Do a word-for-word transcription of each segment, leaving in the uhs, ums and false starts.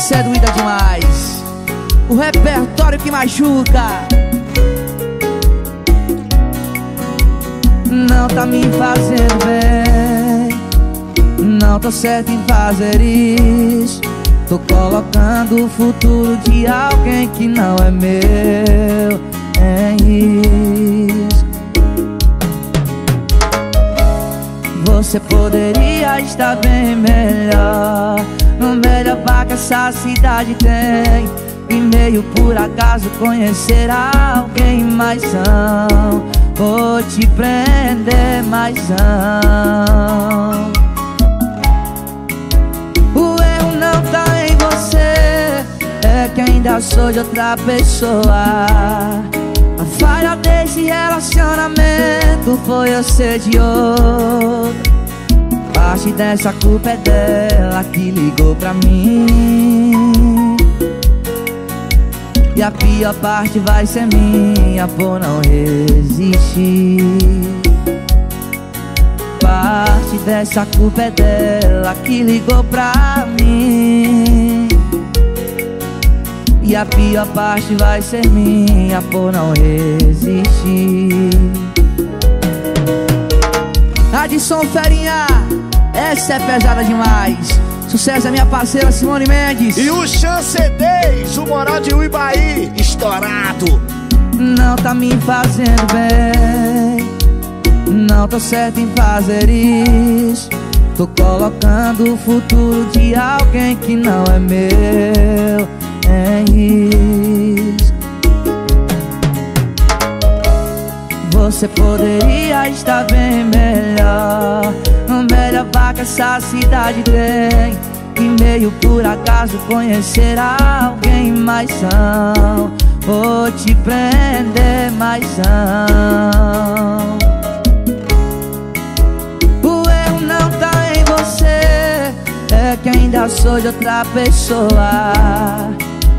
Isso é doida demais. O repertório que machuca não tá me fazendo bem. Não tô certo em fazer isso. Tô colocando o futuro de alguém que não é meu em risco. Você poderia estar bem melhor. No melhor bar que essa cidade tem. E meio por acaso conhecer alguém, mas não vou te prender, mas não. É que ainda sou de outra pessoa. A falha desse relacionamento foi eu ser de outra. Parte dessa culpa é dela que ligou pra mim. E a pior parte vai ser minha por não resistir. Parte dessa culpa é dela que ligou pra mim. E a pior parte vai ser minha por não resistir. Nadson Ferinha, essa é pesada demais. Sucesso é minha parceira Simone Mendes. E o Chancedez, o moral de Uibaí, estourado. Não tá me fazendo bem. Não tô certo em fazer isso. Tô colocando o futuro de alguém que não é meu. Você poderia estar bem melhor. No melhor bar que essa cidade tem. E meio por acaso conhecer alguém, mas não vou te prender, mas não. O erro não tá em você. É que ainda sou de outra pessoa.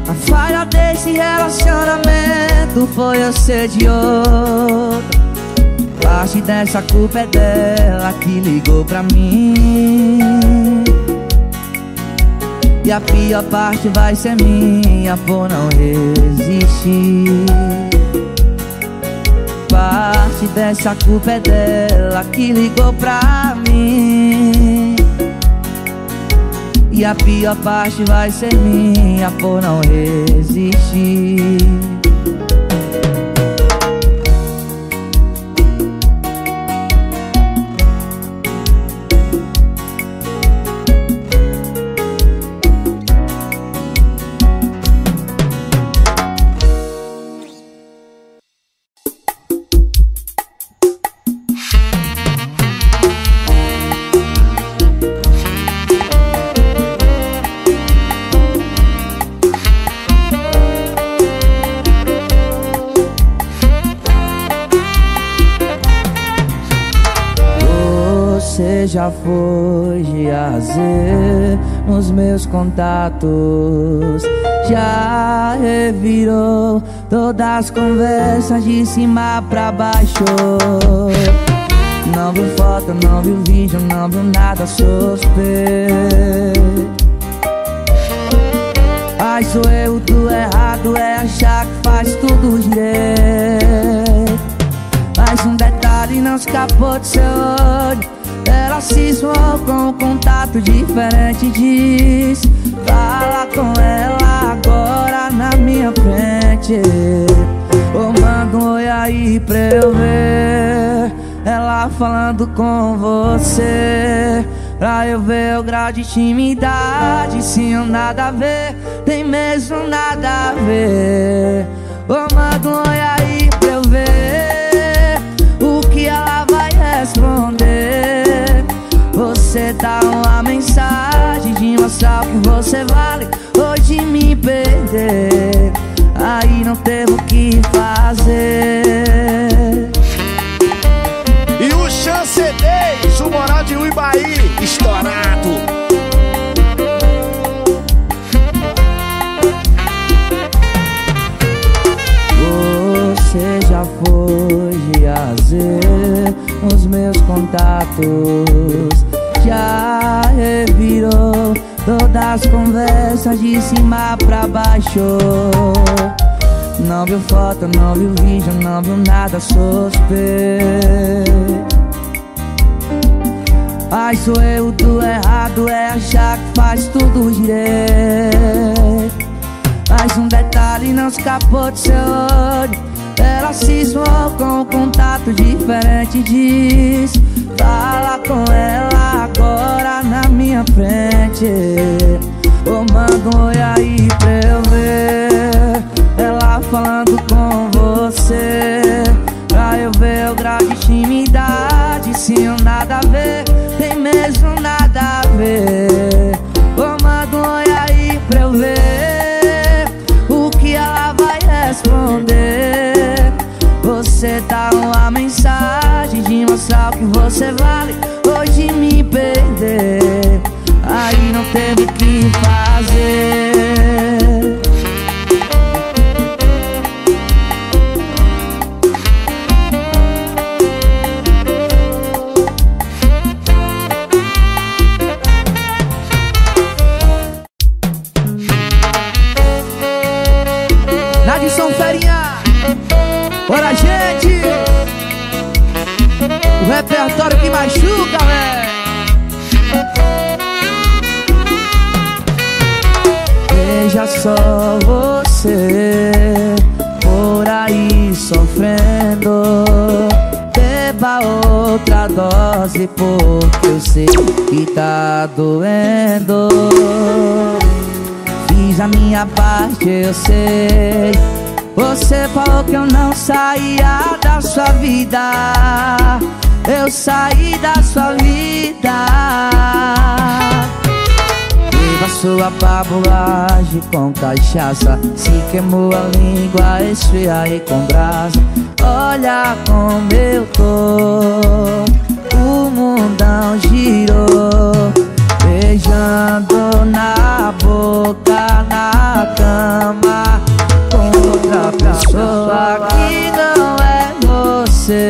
A falha desse relacionamento foi eu ser de outra. Parte dessa culpa é dela que ligou pra mim. E a pior parte vai ser minha por não resistir. Parte dessa culpa é dela que ligou pra mim. E a pior parte vai ser minha por não resistir. Já foi de azer nos meus contatos. Já revirou todas as conversas de cima pra baixo. Não viu foto, não viu vídeo, não viu nada suspeito. Mas sou eu, tu errado, é achar que faz tudo direito. Mas um detalhe não escapou do seu olho. Ela se zoou com um contato diferente. Diz: fala com ela agora na minha frente. Ô, manda um oi aí pra eu ver ela falando com você. Pra eu ver o grau de intimidade. Se não nada a ver, tem mesmo nada a ver. Ô, manda um oi aí pra eu ver o que ela vai responder. Você dá uma mensagem de mostrar que você vale. Hoje me perder, aí não teve o que fazer. E o Chancedez, o moral de Uibaí, estourado. Você já foi de azer nos meus contatos. Já revirou todas as conversas de cima pra baixo. Não viu foto, não viu vídeo, não viu nada suspeito. Ai, sou eu, do errado é achar que faz tudo direito. Mas um detalhe não escapou do seu olho, ela se esmou com um contato diferente. Diz, fala com ela agora na minha frente, ou manda um oi aí pra eu ver ela falando com você, pra eu ver o grau de intimidade. Se não nada a ver, tem mesmo nada a ver, ou manda um oi aí pra eu ver o que ela vai responder. Você dá uma mensagem de mostrar o que você vale, hoje me perder, aí não teve o que fazer. Nadson Ferinha, bora, gente! O repertório que machuca, velho! Veja só você por aí sofrendo. Beba outra dose porque eu sei que tá doendo. Fiz a minha parte, eu sei. Você falou que eu não saía da sua vida, eu saí da sua vida. Beba sua babulagem com cachaça, se queimou a língua, esfria e com brasa. Olha como eu tô, o mundão girou, beijando na boca, na cama, outra pessoa que não é você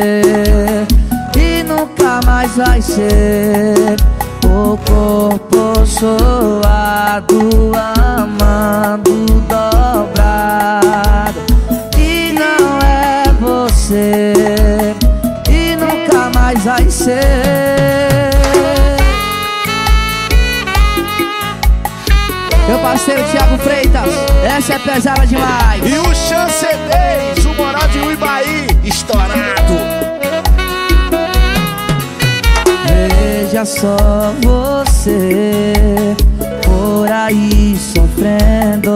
e nunca mais vai ser. O corpo suado, amando dobrado, que não é você e nunca mais vai ser. Meu parceiro Thiago Freitas, essa é pesada demais. E o Chance dez, o moral de Uibaí, estourado. Veja só você por aí sofrendo.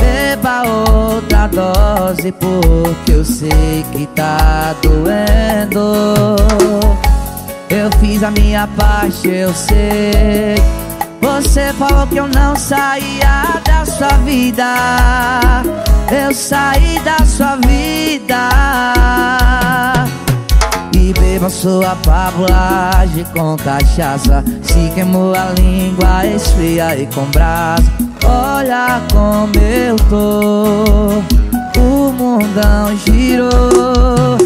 Beba outra dose porque eu sei que tá doendo. Eu fiz a minha parte, eu sei. Você falou que eu não saía da sua vida, eu saí da sua vida. E beba sua pavulagem com cachaça, se queimou a língua, esfria e com brasa. Olha como eu tô, o mundão girou,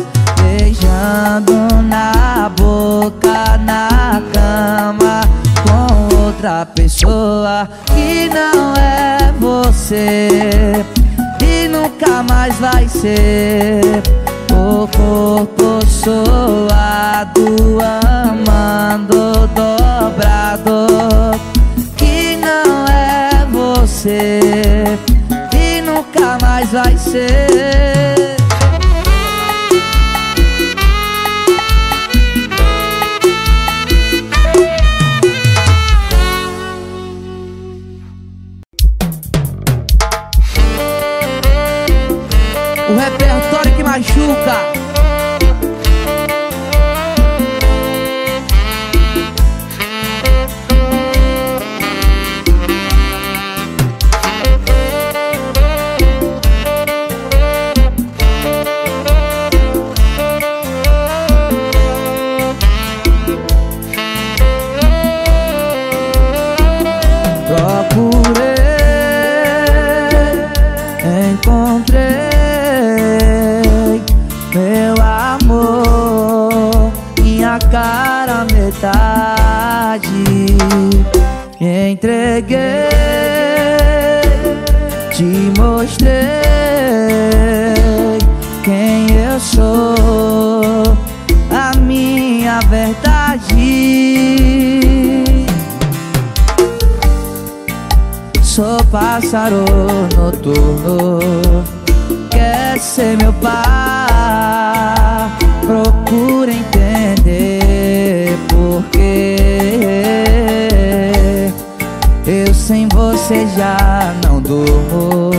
beijando na boca, na cama, com outra pessoa que não é você e nunca mais vai ser. O corpo suado, amando dobrado, que não é você e nunca mais vai ser. Machuca. Procurei, encontrei cara metade, Entreguei, te mostrei quem eu sou, a minha verdade. Sou pássaro noturno, quer ser meu par, procura entender porquê. Eu sem você já não durmo,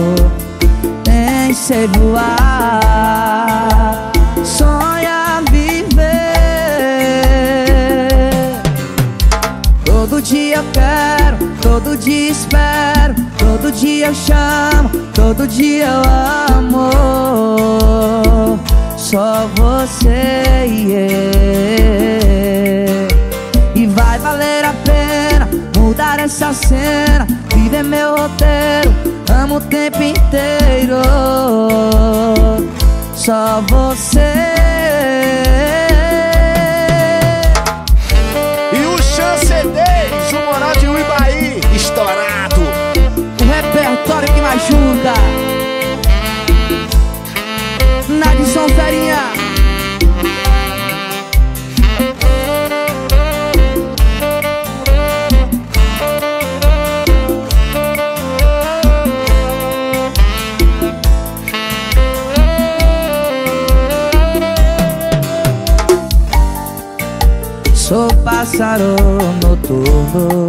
nem sei voar, sonha viver. Todo dia eu quero, todo dia espero, todo dia eu chamo, todo dia eu amo, só você e eu. E vai valer a pena mudar essa cena, viver meu roteiro, amo o tempo inteiro, só você. E o Chancedez, o moral de Uibaí, estourado, o repertório que me ajuda. Nadson Ferinha. Sou pássaro noturno,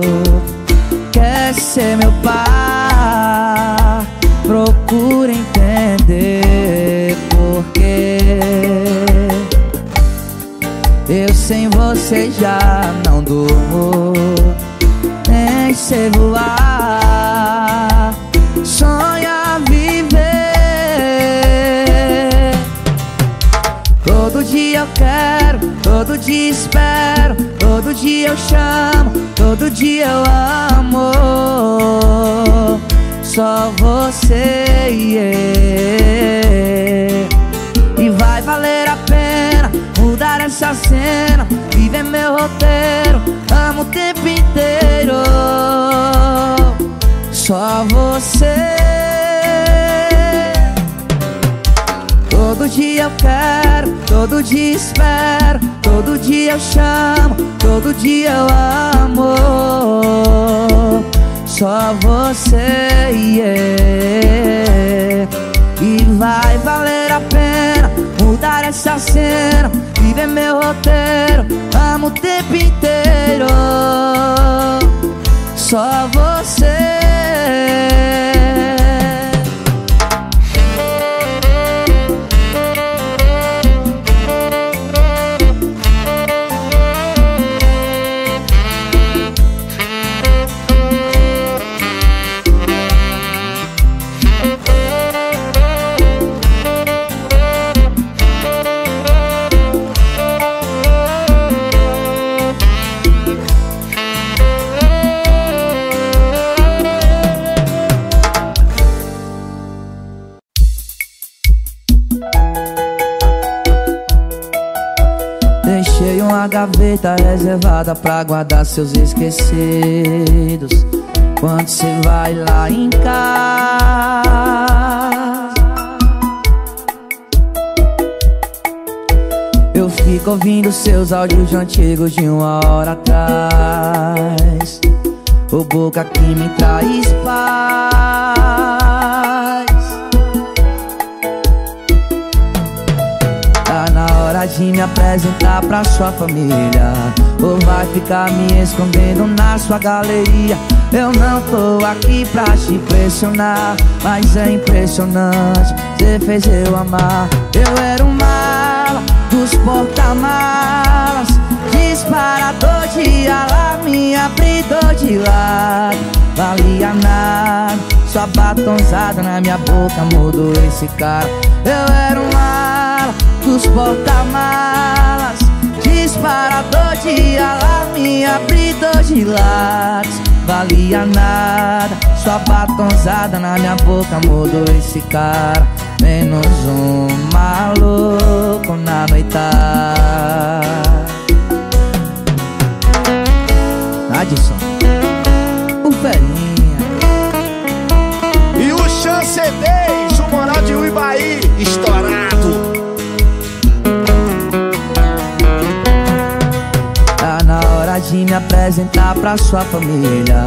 quer ser meu par, procura entender porquê. Eu sem você já não durmo, nem sei voar, sonha viver. Todo dia eu quero, todo dia espero, todo dia eu chamo, todo dia eu amo, só você e eu. E vai valer a pena mudar essa cena, viver meu roteiro, amo o tempo inteiro, só você. Todo dia eu quero, todo dia espero, todo dia eu chamo, todo dia eu amo, só você e eu. E vai valer a pena mudar essa cena, viver meu roteiro, amo o tempo inteiro, só você. Gaveta reservada pra guardar seus esquecidos. Quando cê vai lá em casa, eu fico ouvindo seus áudios antigos de uma hora atrás. O boca que me traz paz. Tá na hora de me apresentar pra sua família, ou vai ficar me escondendo na sua galeria? Eu não tô aqui pra te impressionar, mas é impressionante, cê fez eu amar. Eu era um mala dos porta-malas, disparador de alarme, abridor de lado, valia nada, sua batonzada na minha boca mudou esse cara. Eu era um mala dos porta-malas, disparador de alarme, abridor de latas, valia nada, sua batonzada na minha boca mudou esse cara. Menos um maluco na noitada. Nadson Ferinha. E o Chancedez, o moral de Uibaí, estourado. Tá na hora de me apresentar pra sua família,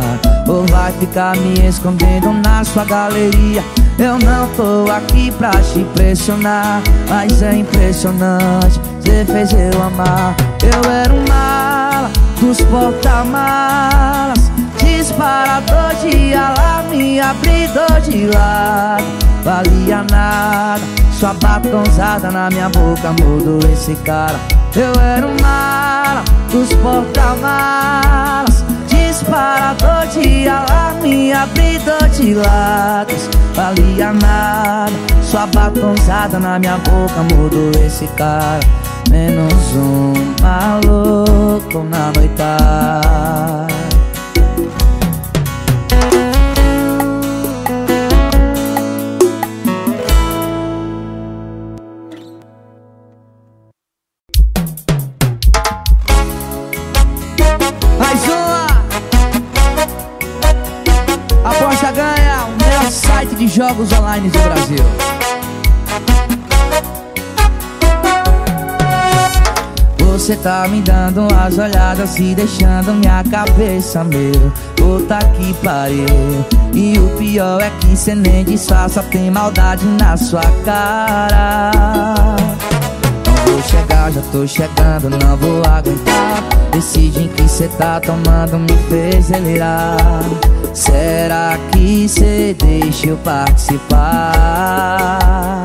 ou vai ficar me escondendo na sua galeria? Eu não tô aqui pra te impressionar, mas é impressionante, cê fez eu amar. Eu era um mala dos porta-malas, disparador de alarme, abridor de lado. Valia nada, sua batonzada na minha boca mudou esse cara. Eu era um mala dos porta-malas, disparador de alarme, abridor de latas. Valia nada, sua batonzada na minha boca mudou esse cara. Menos um maluco na noitada. Mais uma! Aposta ganha, o melhor site de jogos online do Brasil. Você tá me dando umas olhadas e deixando minha cabeça, meu, puta que pariu. E o pior é que cê nem disfarça, tem maldade na sua cara. Não vou chegar, já tô chegando, não vou aguentar. Decidem que cê tá tomando, me fez delirar. Será que cê deixa eu participar?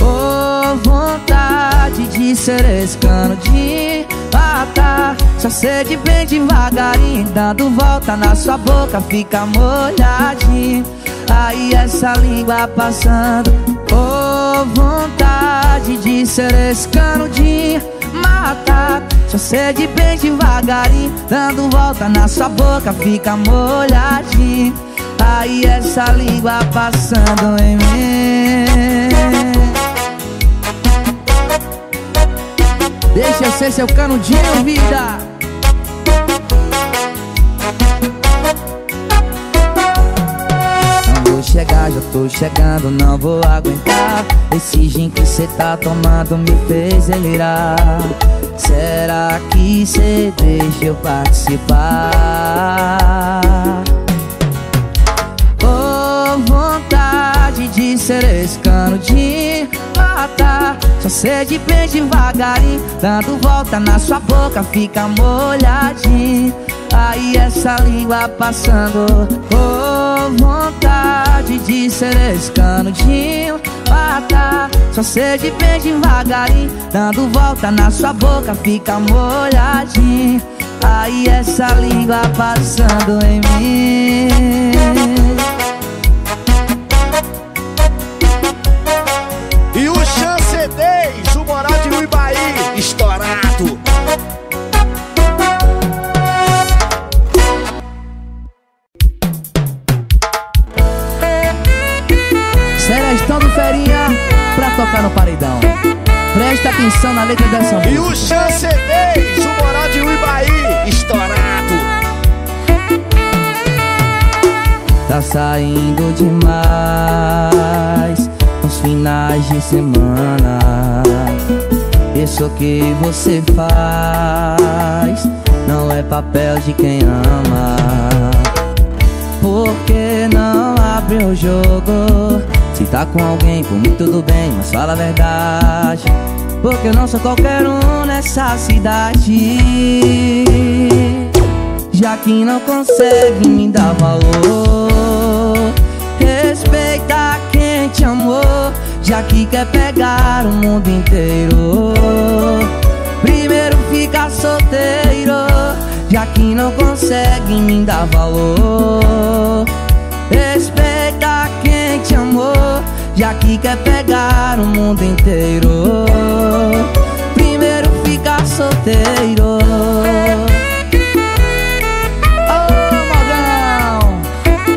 Ô, vontade de ser esse cano de matar, só sede bem devagarinho, dando volta na sua boca, fica molhadinho. Aí essa língua passando. Oh, vontade de ser esse cano de matar, só sede bem devagarinho, dando volta na sua boca, fica molhadinho. Aí essa língua passando em mim. Deixa eu ser seu canudinho, vida. Não vou chegar, já tô chegando, não vou aguentar. Esse gin que cê tá tomando me fez delirar. Será que cê deixa eu participar? Oh, vontade de ser esse canudinho, só sede bem devagarinho, dando volta na sua boca, fica molhadinho. Aí essa língua passando. Oh, vontade de ser esse canudinho, matar, só sede bem devagarinho, dando volta na sua boca, fica molhadinho. Aí essa língua passando em mim. E o Chancedez, o moral de Uibaí, estourado. Serestão do Ferinha pra tocar no paredão. Presta atenção na letra dessa música. E o Chancedez, o moral de Uibaí, estourado. Tá saindo demais nos finais de semana. Isso que você faz não é papel de quem ama. Por que não abre o jogo? Se tá com alguém, por mim tudo bem, mas fala a verdade, porque eu não sou qualquer um nessa cidade. Já que não consegue me dar valor, respeita quem te amou, já que quer pegar o mundo inteiro. Primeiro fica solteiro, já que não consegue me dar valor. Respeita quem te amou, já que quer pegar o mundo inteiro. Primeiro fica solteiro.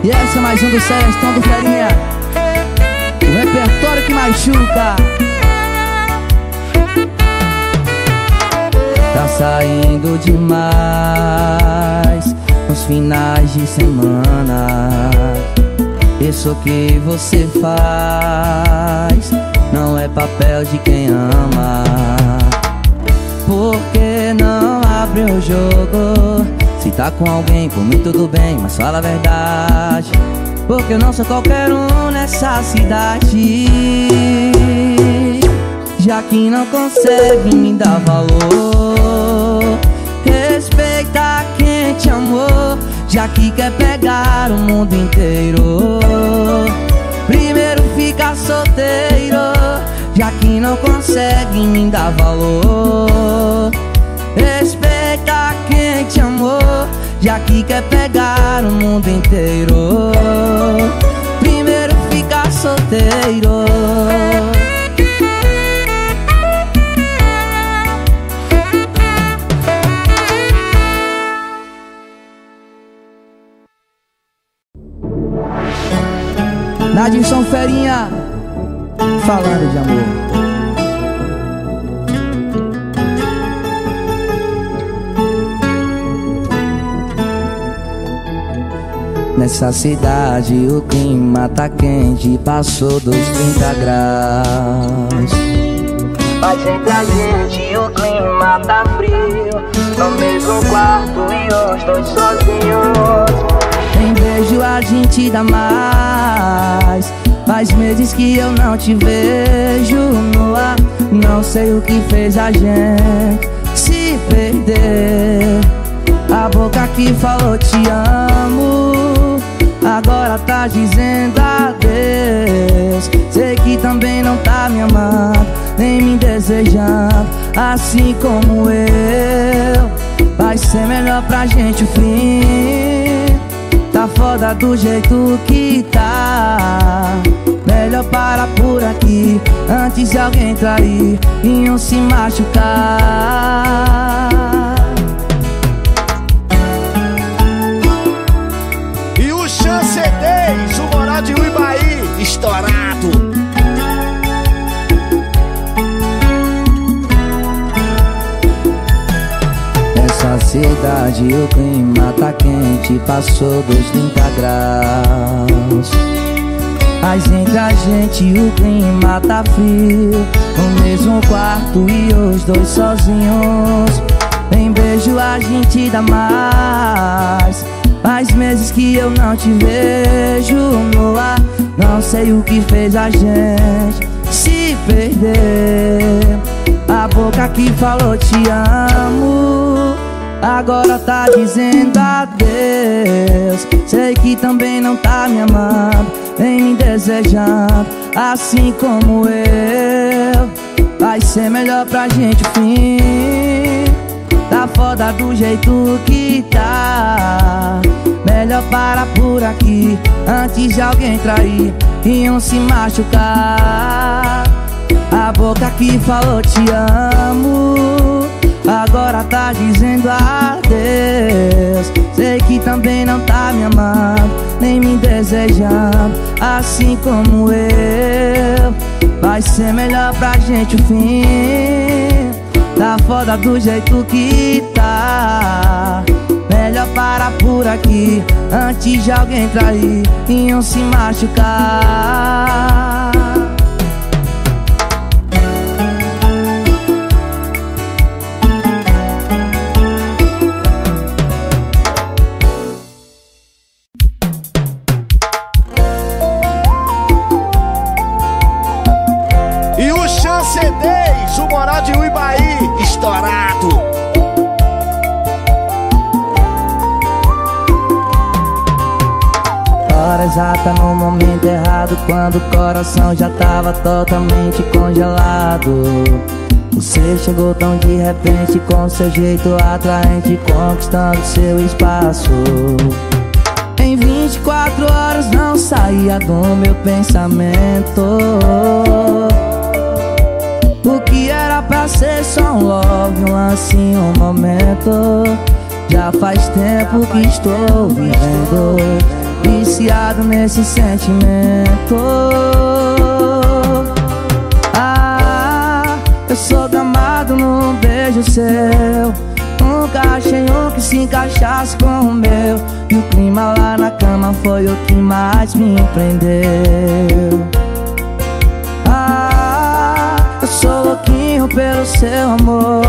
E essa é mais um do Serestão do Ferinha, o repertório que machuca. Tá saindo demais nos finais de semana. Isso que você faz não é papel de quem ama. Por que não abre o jogo? Se tá com alguém, por mim tudo bem, mas fala a verdade, porque eu não sou qualquer um nessa cidade. Já que não consegue me dar valor, respeita quem te amou. Já que quer pegar o mundo inteiro, primeiro fica solteiro. Já que não consegue me dar valor, respeita quem te amou. Já que quer pegar o mundo inteiro, primeiro fica solteiro. Nadson Ferinha, falando de amor. Nessa cidade o clima tá quente, passou dos trinta graus. Mas entre a gente o clima tá frio, no mesmo quarto e os dois sozinhos. Em beijo a gente dá mais, faz meses que eu não te vejo no ar. Não sei o que fez a gente se perder. A boca que falou te amo agora tá dizendo adeus. Sei que também não tá me amando, nem me desejando, assim como eu. Vai ser melhor pra gente o fim. Tá foda do jeito que tá, melhor para por aqui, antes de alguém trair e um se machucar. E o Chance dez, o moral de Uibaí, estourado. Nessa cidade o clima tá quente, passou dos trinta graus. Mas entre a gente o clima tá frio, no mesmo quarto e os dois sozinhos. Em beijo a gente dá mais, faz meses que eu não te vejo no ar. Não sei o que fez a gente se perder. A boca que falou te amo agora tá dizendo adeus. Sei que também não tá me amando, nem me desejando, assim como eu. Vai ser melhor pra gente o fim. Tá foda do jeito que tá, melhor para por aqui, antes de alguém trair e um se machucar. A boca que falou te amo agora tá dizendo adeus. Sei que também não tá me amando, nem me desejando, assim como eu. Vai ser melhor pra gente o fim. Tá foda do jeito que tá, melhor parar por aqui, antes de alguém trair e um se machucar. O moral de Uibaí, estourado. Hora exata no momento errado, quando o coração já tava totalmente congelado. Você chegou tão de repente, com seu jeito atraente, conquistando seu espaço. Em vinte e quatro horas não saía do meu pensamento. O que era pra ser só um love, um lance, um momento, já faz tempo que estou vivendo, viciado nesse sentimento. Ah, eu sou damado num beijo seu, nunca achei um que se encaixasse com o meu. E o clima lá na cama foi o que mais me prendeu. Ah, eu sou louquinho pelo seu amor,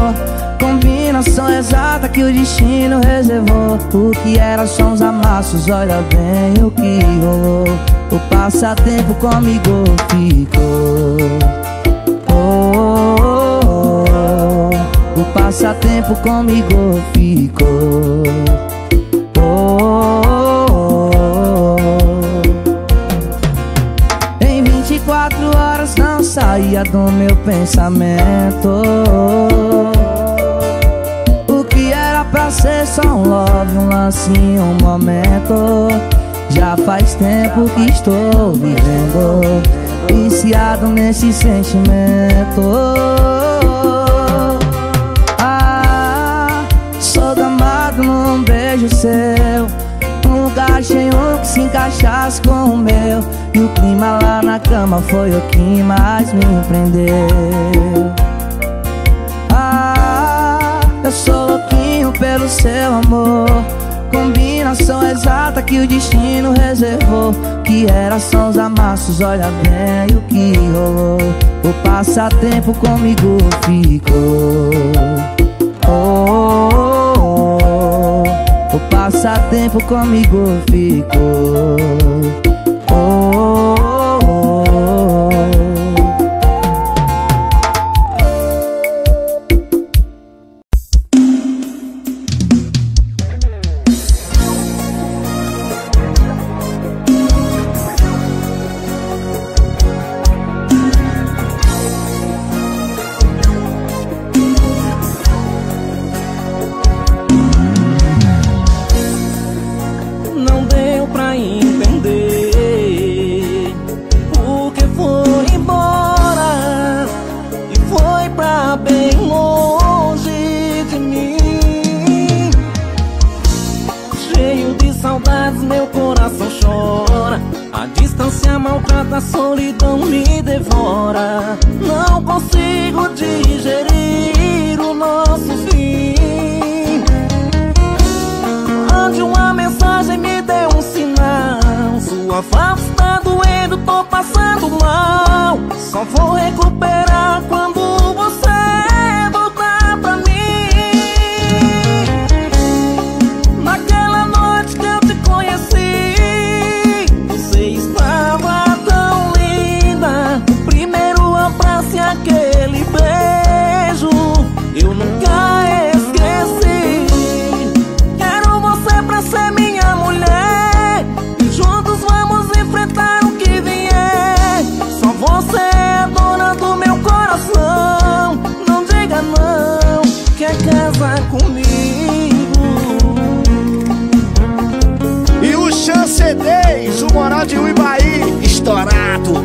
combinação exata que o destino reservou. O que era só uns amassos, olha bem o que rolou. O passatempo comigo ficou. O passatempo comigo ficou. Oh, oh, oh. Em vinte e quatro horas não saía do meu pensamento. O que era pra ser só um love, um lance e um momento, já faz tempo que estou vivendo, viciado nesse sentimento. Num beijo seu, nunca achei um que se encaixasse com o meu. E o clima lá na cama foi o que mais me prendeu. Ah, eu sou louquinho pelo seu amor, combinação exata que o destino reservou. Que era só os amassos, olha bem o que rolou. O passatempo comigo ficou. Oh, oh, oh. O passatempo comigo ficou. Oh, oh, oh, a solidão me devora. Não consigo digerir o nosso fim. Mande uma mensagem, me dê um sinal. Sua falta está doendo, tô passando mal. Só vou recuperar quando você voltar pra mim. Naquela noite que eu te conheci, você estava aquele beijo, eu nunca esqueci. Quero você pra ser minha mulher, e juntos vamos enfrentar o que vier. Só você é dona do meu coração. Não diga não, quer casar comigo. E o Chancedez, o moral de Uibaí, estourado.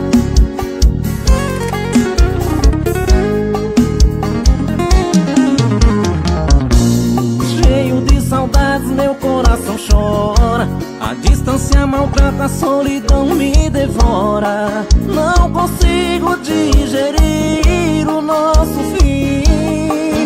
Meu coração chora, a distância maltrata, a solidão me devora. Não consigo digerir o nosso fim.